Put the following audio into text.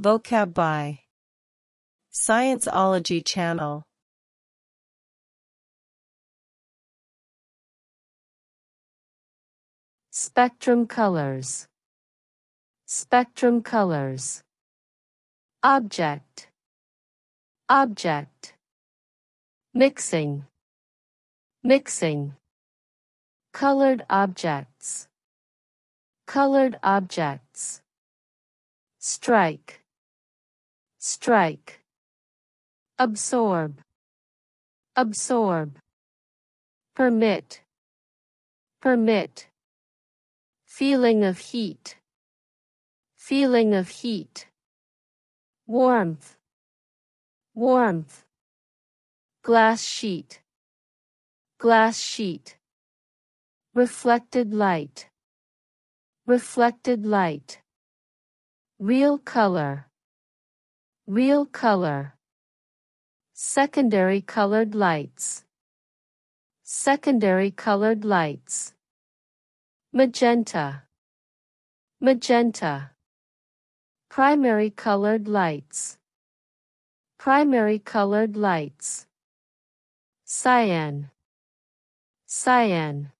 Vocab by Science Ology Channel. Spectrum colors. Spectrum colors. Object. Object. Mixing. Mixing. Colored objects. Colored objects. Strike. Strike. Absorb. Absorb. Permit. Permit. Feeling of heat. Feeling of heat. Warmth. Warmth. Glass sheet. Glass sheet. Reflected light. Reflected light. Real color. Real color. Secondary colored lights. Secondary colored lights. Magenta. Magenta. Primary colored lights. Primary colored lights. Cyan. Cyan.